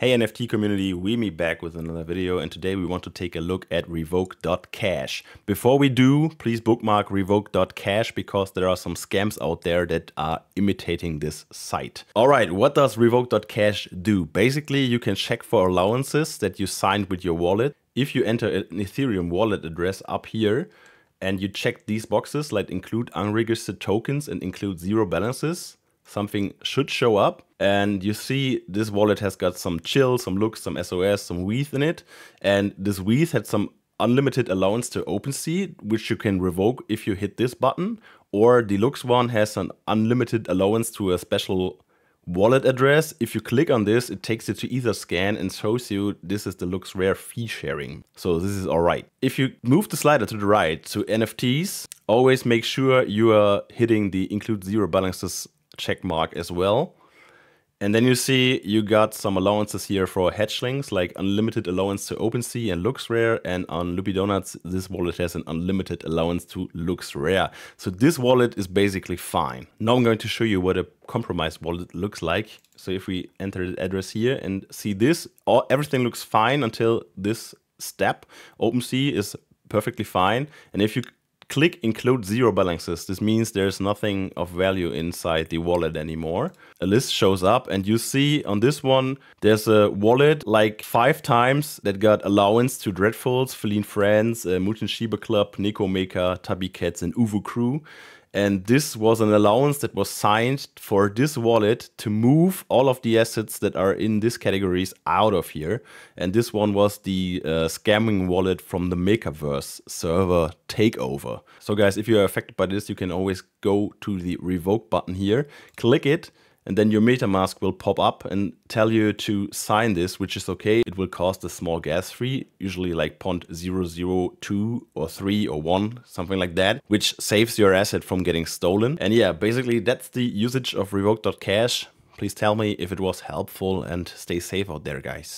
Hey NFT community, WiiMee back with another video, and today we want to take a look at revoke.cash. Before we do, please bookmark revoke.cash because there are some scams out there that are imitating this site. Alright, what does revoke.cash do? Basically, you can check for allowances that you signed with your wallet. If you enter an Ethereum wallet address up here and you check these boxes like include unregistered tokens and include zero balances, something should show up. And you see this wallet has got some chill, some looks, some SOS, some WETH in it. And this WETH had some unlimited allowance to OpenSea, which you can revoke if you hit this button. Or the Looks one has an unlimited allowance to a special wallet address. If you click on this, it takes you to EtherScan and shows you this is the LooksRare fee sharing. So this is all right. If you move the slider to the right to NFTs, always make sure you are hitting the include zero balances check mark as well. And then you see you got some allowances here for hatchlings, like unlimited allowance to OpenSea and LooksRare, and on Loopy Donuts, this wallet has an unlimited allowance to LooksRare. So this wallet is basically fine. Now I'm going to show you what a compromised wallet looks like. So if we enter the address here and see this, everything looks fine until this step. OpenSea is perfectly fine. And if you click include zero balances. This means there's nothing of value inside the wallet anymore. A list shows up and you see on this one, there's a wallet like 5 times that got allowance to Dreadfuls, Feline Friends, Mutin Shiba Club, Niko Maker, Tabby Cats and Uvu Crew. And this was an allowance that was signed for this wallet to move all of the assets that are in these categories out of here. And this one was the scamming wallet from the Makerverse server takeover. So guys, if you are affected by this, you can always go to the revoke button here, click it, and then your MetaMask will pop up and tell you to sign this, which is okay. It will cost a small gas fee, usually like 0.002 or 3 or 1, something like that, which saves your asset from getting stolen. And yeah, basically that's the usage of revoke.cash. Please tell me if it was helpful and stay safe out there, guys.